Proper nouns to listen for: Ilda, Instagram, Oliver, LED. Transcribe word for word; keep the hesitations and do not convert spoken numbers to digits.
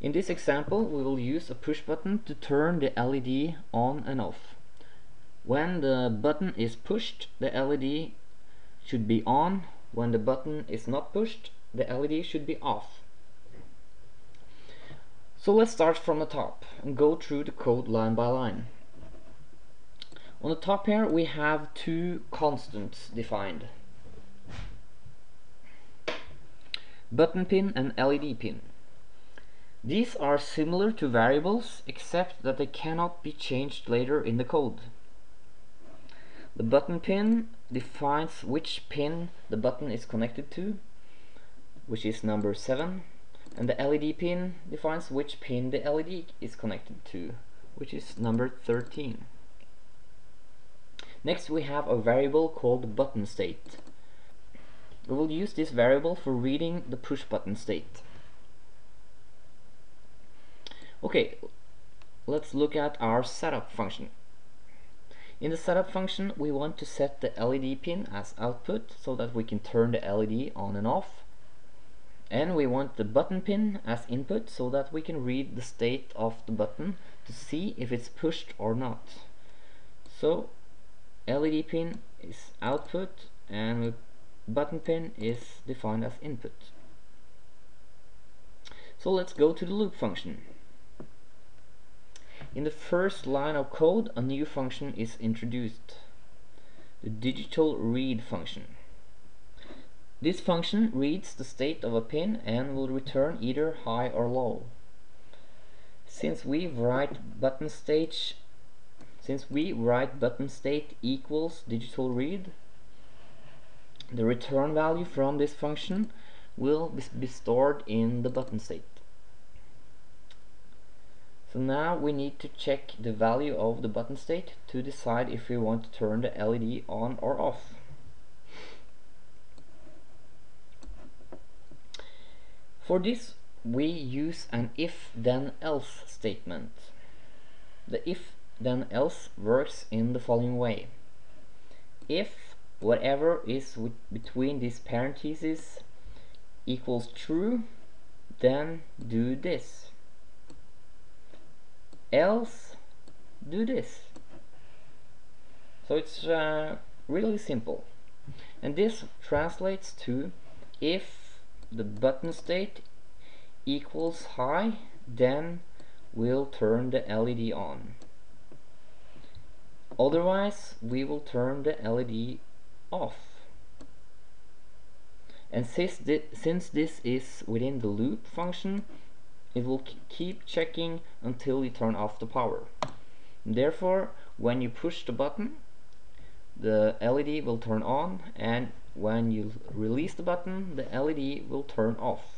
In this example, we will use a push button to turn the L E D on and off. When the button is pushed, the L E D should be on. When the button is not pushed, the L E D should be off. So let's start from the top and go through the code line by line. On the top here we have two constants defined: button pin and L E D pin. These are similar to variables except that they cannot be changed later in the code. The button pin defines which pin the button is connected to, which is number seven, and the L E D pin defines which pin the L E D is connected to, which is number thirteen. Next we have a variable called button state. We will use this variable for reading the push button state. Okay, let's look at our setup function. In the setup function we want to set the L E D pin as output so that we can turn the L E D on and off, and we want the button pin as input so that we can read the state of the button to see if it's pushed or not. So L E D pin is output and button pin is defined as input. So let's go to the loop function. In the first line of code, a new function is introduced, the digital read function. This function reads the state of a pin and will return either high or low. Since we write button state, since we write button state equals digital read, the return value from this function will be stored in the button state. So now we need to check the value of the button state to decide if we want to turn the L E D on or off. For this we use an if then else statement. The if then else works in the following way: if whatever is between these parentheses equals true, then do this. Else, do this. So it's uh, really simple, and this translates to: if the button state equals high, then we'll turn the L E D on, otherwise we will turn the L E D off. And since, thi since this is within the loop function, it will keep checking until you turn off the power. Therefore, when you push the button, the L E D will turn on, and when you release the button, the L E D will turn off.